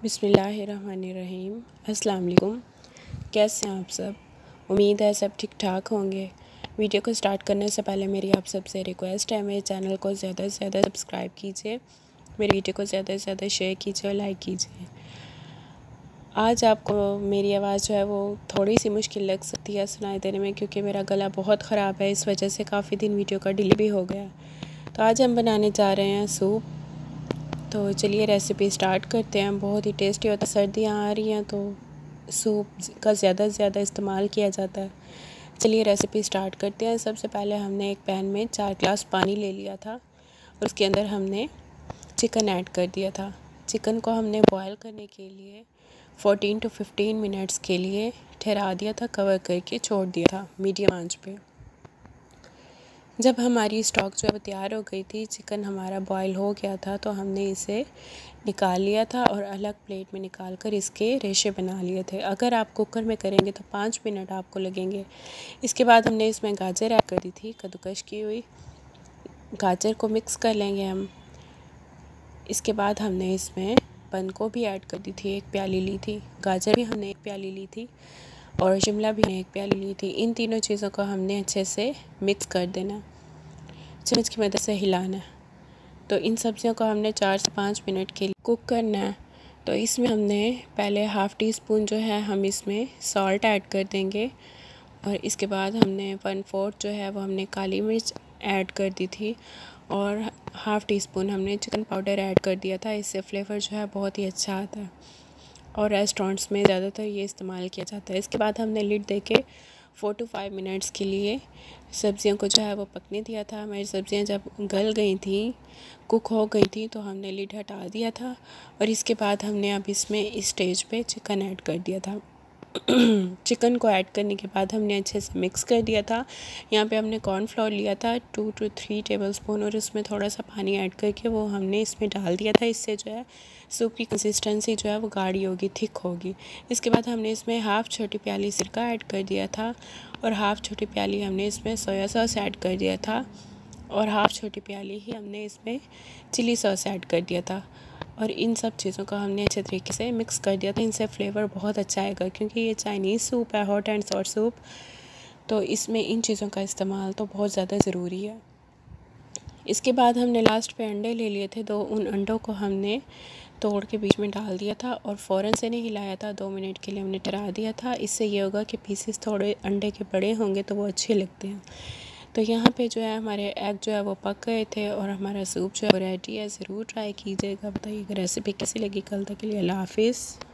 बिस्मिल्लाहिर्रहमानिर्रहीम। अस्सलाम वालेकुम। कैसे हैं आप सब? उम्मीद है सब ठीक ठाक होंगे। वीडियो को स्टार्ट करने से पहले मेरी आप सबसे रिक्वेस्ट है, मेरे चैनल को ज़्यादा से ज़्यादा सब्सक्राइब कीजिए, मेरे वीडियो को ज़्यादा से ज़्यादा शेयर कीजिए और लाइक कीजिए। आज आपको मेरी आवाज़ जो है वो थोड़ी सी मुश्किल लग सकती है सुनाई देने में, क्योंकि मेरा गला बहुत ख़राब है। इस वजह से काफ़ी दिन वीडियो का डिले भी हो गया। तो आज हम बनाने जा रहे हैं सूप। तो चलिए रेसिपी स्टार्ट करते हैं। बहुत ही टेस्टी होता है। सर्दियाँ आ रही हैं तो सूप का ज़्यादा से ज़्यादा इस्तेमाल किया जाता है। चलिए रेसिपी स्टार्ट करते हैं। सबसे पहले हमने एक पैन में 4 गिलास पानी ले लिया था और उसके अंदर हमने चिकन ऐड कर दिया था। चिकन को हमने बॉयल करने के लिए 14 टू 15 मिनट्स के लिए ठहरा दिया था, कवर करके छोड़ दिया था मीडियम आंच पे। जब हमारी स्टॉक जो है वो तैयार हो गई थी, चिकन हमारा बॉयल हो गया था, तो हमने इसे निकाल लिया था और अलग प्लेट में निकाल कर इसके रेशे बना लिए थे। अगर आप कुकर में करेंगे तो 5 मिनट आपको लगेंगे। इसके बाद हमने इसमें गाजर ऐड कर दी थी, कद्दूकस की हुई। गाजर को मिक्स कर लेंगे हम। इसके बाद हमने इसमें बन को भी ऐड कर दी थी, 1 प्याली ली थी। गाजर भी हमने 1 प्याली ली थी और शिमला भी 1 प्याली ली थी। इन तीनों चीज़ों को हमने अच्छे से मिक्स कर देना, चम्मच की मदद से हिलाना। तो इन सब्जियों को हमने 4 से 5 मिनट के लिए कुक करना है। तो इसमें हमने पहले 1/2 टी स्पून जो है हम इसमें सॉल्ट ऐड कर देंगे और इसके बाद हमने 1/4 जो है वो हमने काली मिर्च ऐड कर दी थी और 1/2 टी स्पून हमने चिकन पाउडर ऐड कर दिया था। इससे फ्लेवर जो है बहुत ही अच्छा आता है और रेस्टोरेंट्स में ज़्यादातर ये इस्तेमाल किया जाता है। इसके बाद हमने लिड देके 4 टू 5 मिनट्स के लिए सब्जियों को जो है वो पकने दिया था। हमारी सब्जियां जब गल गई थी, कुक हो गई थी, तो हमने लिड हटा दिया था और इसके बाद हमने अब इसमें इस स्टेज पे चिकन ऐड कर दिया था। चिकन को ऐड करने के बाद हमने अच्छे से मिक्स कर दिया था। यहाँ पे हमने कॉर्नफ्लोर लिया था 2 टू 3 टेबल स्पून और उसमें थोड़ा सा पानी ऐड करके वो हमने इसमें डाल दिया था। इससे जो है सूप की कंसिस्टेंसी जो है वो गाढ़ी होगी, थिक होगी। इसके बाद हमने इसमें 1/2 छोटी प्याली सिरका ऐड कर दिया था और 1/2 छोटी प्याली हमने इसमें सोया सॉस ऐड कर दिया था और 1/2 छोटी प्याली ही हमने इसमें चिली सॉस ऐड कर दिया था और इन सब चीज़ों को हमने अच्छे तरीके से मिक्स कर दिया था। इनसे फ्लेवर बहुत अच्छा आएगा, क्योंकि ये चाइनीज़ सूप है, हॉट एंड सॉट सूप, तो इसमें इन चीज़ों का इस्तेमाल तो बहुत ज़्यादा ज़रूरी है। इसके बाद हमने लास्ट पे अंडे ले लिए थे, 2। उन अंडों को हमने तोड़ के बीच में डाल दिया था और फ़ौरन से नहीं हिलाया था, 2 मिनट के लिए हमने ठहरा दिया था। इससे ये होगा कि पीसेस थोड़े अंडे के बड़े होंगे तो वो अच्छे लगते हैं। तो यहाँ पे जो है हमारे एग जो है वो पक गए थे और हमारा सूप जो है रेडी है। ज़रूर ट्राई कीजिएगा। बताइएगा रेसिपी कैसी लगी। कल तक के लिए अल्लाह हाफिज़।